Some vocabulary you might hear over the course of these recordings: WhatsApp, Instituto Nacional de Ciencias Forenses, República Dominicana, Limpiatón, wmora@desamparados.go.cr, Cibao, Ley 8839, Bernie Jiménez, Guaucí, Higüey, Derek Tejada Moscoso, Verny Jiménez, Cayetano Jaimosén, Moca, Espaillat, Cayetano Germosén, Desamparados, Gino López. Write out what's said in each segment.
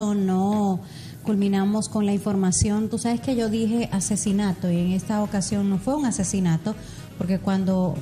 No culminamos con la información. Tú sabes que yo dije asesinato y en esta ocasión no fue un asesinato, porque cuando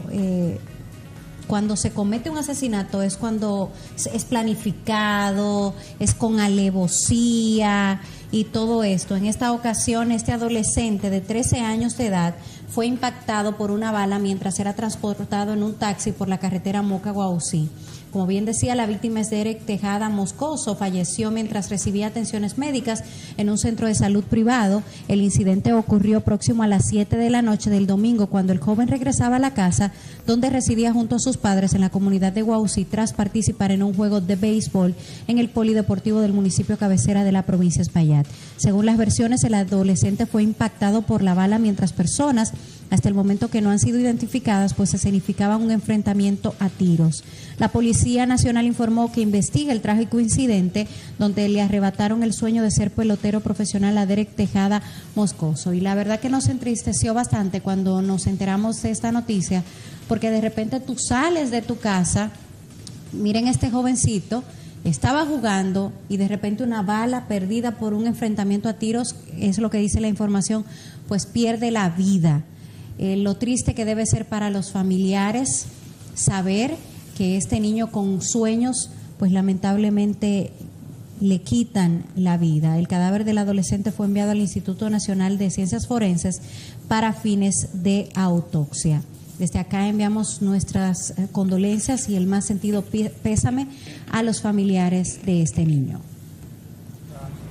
se comete un asesinato es cuando es planificado, es con alevosía y todo esto. En esta ocasión, este adolescente de 13 años de edad fue impactado por una bala mientras era transportado en un taxi por la carretera Moca-Guaucí. Como bien decía, la víctima es Derek Tejada Moscoso, falleció mientras recibía atenciones médicas en un centro de salud privado. El incidente ocurrió próximo a las 7 de la noche del domingo, cuando el joven regresaba a la casa donde residía junto a sus padres en la comunidad de Guaucí, tras participar en un juego de béisbol en el polideportivo del municipio cabecera de la provincia Espaillat. Según las versiones, el adolescente fue impactado por la bala mientras personas, hasta el momento que no han sido identificadas, pues se significaba un enfrentamiento a tiros. La Policía Nacional informó que investiga el trágico incidente donde le arrebataron el sueño de ser pelotero profesional a Derek Tejada Moscoso. Y la verdad que nos entristeció bastante cuando nos enteramos de esta noticia, porque de repente tú sales de tu casa, miren, este jovencito estaba jugando y de repente una bala perdida por un enfrentamiento a tiros, es lo que dice la información, pues pierde la vida. Lo triste que debe ser para los familiares saber que este niño con sueños, pues lamentablemente le quitan la vida. El cadáver del adolescente fue enviado al Instituto Nacional de Ciencias Forenses para fines de autopsia. Desde acá enviamos nuestras condolencias y el más sentido pésame a los familiares de este niño.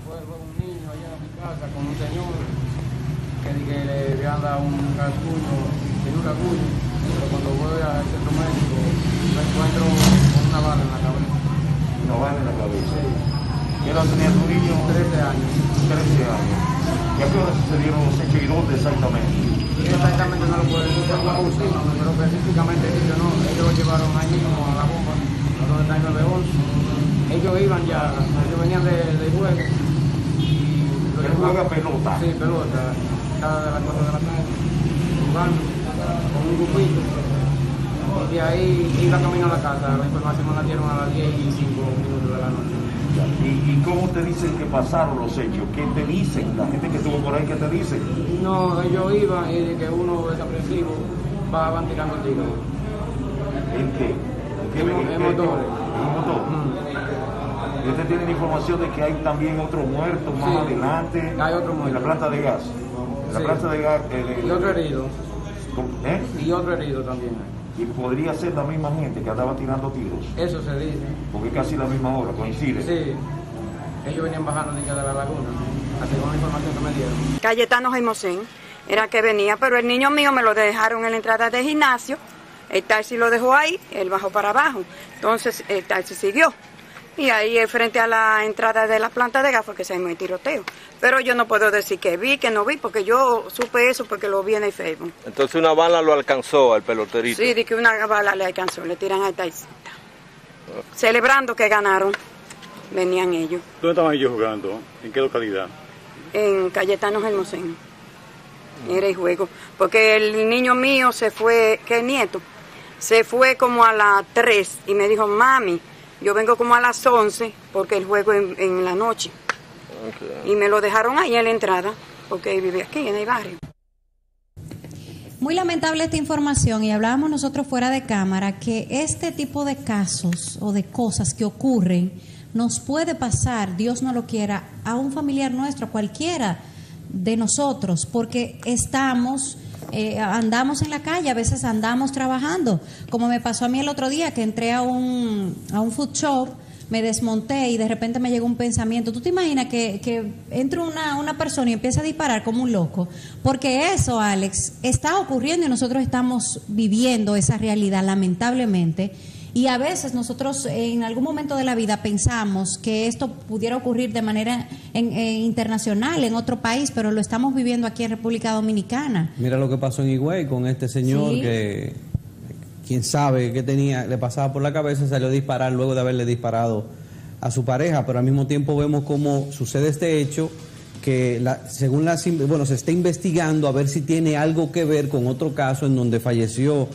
Un niño allá en mi casa con un señor que le habían dado un rasguño, pero cuando voy al centro médico me encuentro con una bala en la cabeza. ¿Una bala en la cabeza? Sí. ¿Y ahora tenía tu niño? 13 años. 13 años. ¿Y a qué hora sucedieron los hechos y dónde exactamente? Exactamente no lo puedo decir, pero específicamente ellos no, ellos llevaron allí a la bomba, a donde está el 911. Ellos iban ya, ellos venían de juego. ¿Él juega pelota? Sí, pelota. De las 4 de la tarde, jugando con un grupito, y de ahí iba camino a la casa. La información me la dieron a las 10:05 de la noche. ¿Y cómo te dicen que pasaron los hechos? ¿Qué te dicen? ¿La gente que estuvo por ahí, qué te dicen? No, ellos iban y de que uno es apresivo, van tirando tiros. ¿En qué? En motores. ¿En motor? ¿Ustedes tienen información de que hay también otro muerto más adelante? Hay otro muerto. En la planta de gas. La plaza de gas, y otro herido. ¿Eh? Y otro herido también. Y podría ser la misma gente que andaba tirando tiros. Eso se dice. Porque casi la misma hora, coincide. Sí. Ellos venían bajando de la laguna, así con la información que me dieron. Cayetano Jaimosén era que venía, pero el niño mío me lo dejaron en la entrada del gimnasio. El taxi lo dejó ahí, él bajó para abajo. Entonces el taxi siguió. Y ahí frente a la entrada de la planta de gas porque se armó el tiroteo. Pero yo no puedo decir que vi, que no vi, porque yo supe eso porque lo vi en el Facebook. Entonces una bala lo alcanzó al peloterito. Sí, de que una bala le alcanzó, le tiran al taxista. Okay. Celebrando que ganaron, venían ellos. ¿Dónde estaban ellos jugando? ¿En qué localidad? En Cayetano Germosén. Era el juego. Porque el niño mío se fue, que el nieto, se fue como a las 3 y me dijo, mami, yo vengo como a las 11 porque el juego en la noche. Okay. Y me lo dejaron ahí en la entrada porque vive aquí en el barrio. Muy lamentable esta información, y hablábamos nosotros fuera de cámara que este tipo de casos o de cosas que ocurren nos puede pasar, Dios no lo quiera, a un familiar nuestro, cualquiera de nosotros, porque estamos... andamos en la calle, a veces andamos trabajando, como me pasó a mí el otro día que entré a un food shop, me desmonté y de repente me llegó un pensamiento. ¿Tú te imaginas que entra una persona y empieza a disparar como un loco? Porque eso, Alex, está ocurriendo y nosotros estamos viviendo esa realidad, lamentablemente. Y a veces nosotros en algún momento de la vida pensamos que esto pudiera ocurrir de manera internacional, en otro país, pero lo estamos viviendo aquí en República Dominicana. Mira lo que pasó en Higüey con este señor, sí, que quién sabe qué tenía, le pasaba por la cabeza, salió a disparar luego de haberle disparado a su pareja, pero al mismo tiempo vemos cómo sucede este hecho que bueno, se está investigando a ver si tiene algo que ver con otro caso en donde falleció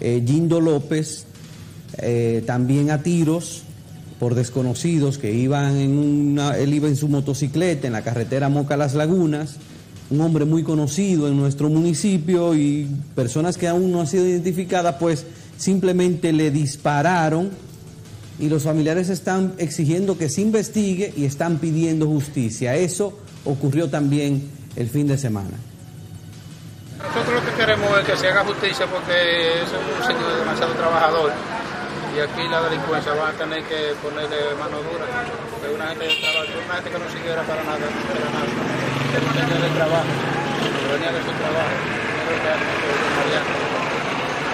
Gino López, también a tiros, por desconocidos que iban él iba en su motocicleta en la carretera Moca Las Lagunas, un hombre muy conocido en nuestro municipio, y personas que aún no han sido identificadas, pues simplemente le dispararon, y los familiares están exigiendo que se investigue y están pidiendo justicia. Eso ocurrió también el fin de semana. Nosotros lo que queremos es que se haga justicia, porque es un sitio de demasiado trabajador, y aquí la delincuencia va a tener que ponerle mano dura, porque una gente que no siguiera para nada, que no tenía de trabajo, que venía de su trabajo,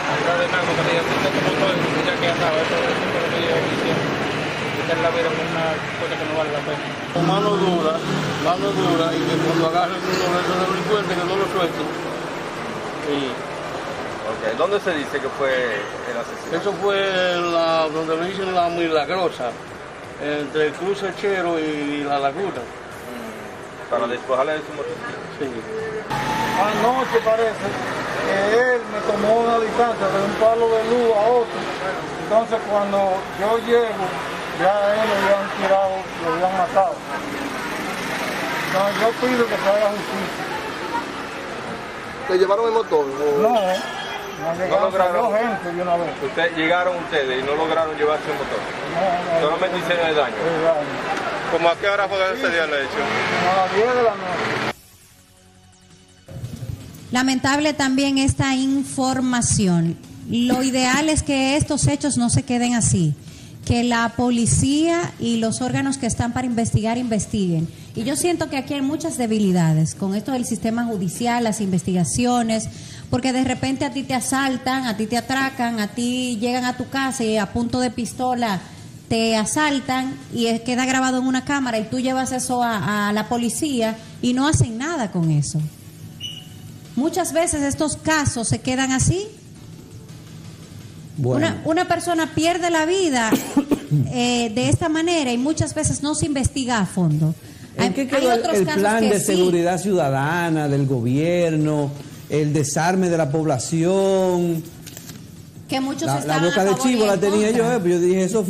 hablar de nada, porque usted como todo, ya que andaba, eso es lo que yo quisiera, quitar la vida por una cosa que no vale la pena. Con mano dura, y que cuando agarren uno de esos delincuentes que no lo suelten. Sí. Okay. ¿Dónde se dice que fue el asesinato? Eso fue donde lo dicen la Milagrosa, entre el Cruz Hechero y la Laguna. ¿Para despojarle de su motocicleta? Sí. Anoche parece que él me tomó una distancia de un palo de luz a otro. Entonces cuando yo llego, ya a él lo habían tirado, lo habían matado. Entonces yo pido que se haga justicia. ¿Le llevaron el motor? O... No, no lograron gente de una vez. Llegaron ustedes y no lograron llevarse el motor. No, solamente hicieron el daño. ¿Cómo a qué hora fue ese día lo hecho? A las 10 de la noche. Lamentable también esta información. Lo ideal es que estos hechos no se queden así, que la policía y los órganos que están para investigar, investiguen. Y yo siento que aquí hay muchas debilidades con esto del sistema judicial, las investigaciones, porque de repente a ti te asaltan, a ti te atracan, a ti llegan a tu casa y a punto de pistola te asaltan y queda grabado en una cámara y tú llevas eso a la policía y no hacen nada con eso. Muchas veces estos casos se quedan así. Bueno. Una persona pierde la vida de esta manera y muchas veces no se investiga a fondo. ¿En qué quedó el plan de seguridad ciudadana del gobierno, el desarme de la población? Que muchos la boca de chivo la tenía yo, pero yo dije, eso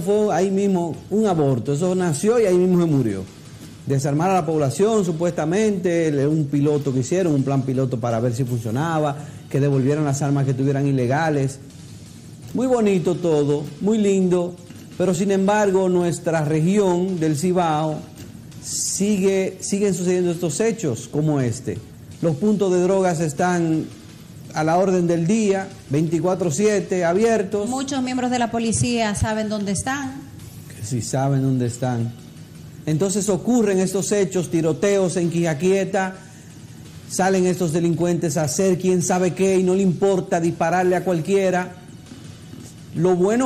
fue ahí mismo un aborto, eso nació y ahí mismo se murió. Desarmar a la población, supuestamente, un piloto que hicieron, un plan piloto para ver si funcionaba, que devolvieran las armas que tuvieran ilegales. Muy bonito todo, muy lindo, pero sin embargo nuestra región del Cibao siguen sucediendo estos hechos como este. Los puntos de drogas están a la orden del día, 24/7, abiertos. Muchos miembros de la policía saben dónde están. Que sí saben dónde están. Entonces ocurren estos hechos, tiroteos en Quijaquieta. Salen estos delincuentes a hacer quién sabe qué y no le importa dispararle a cualquiera. Lo bueno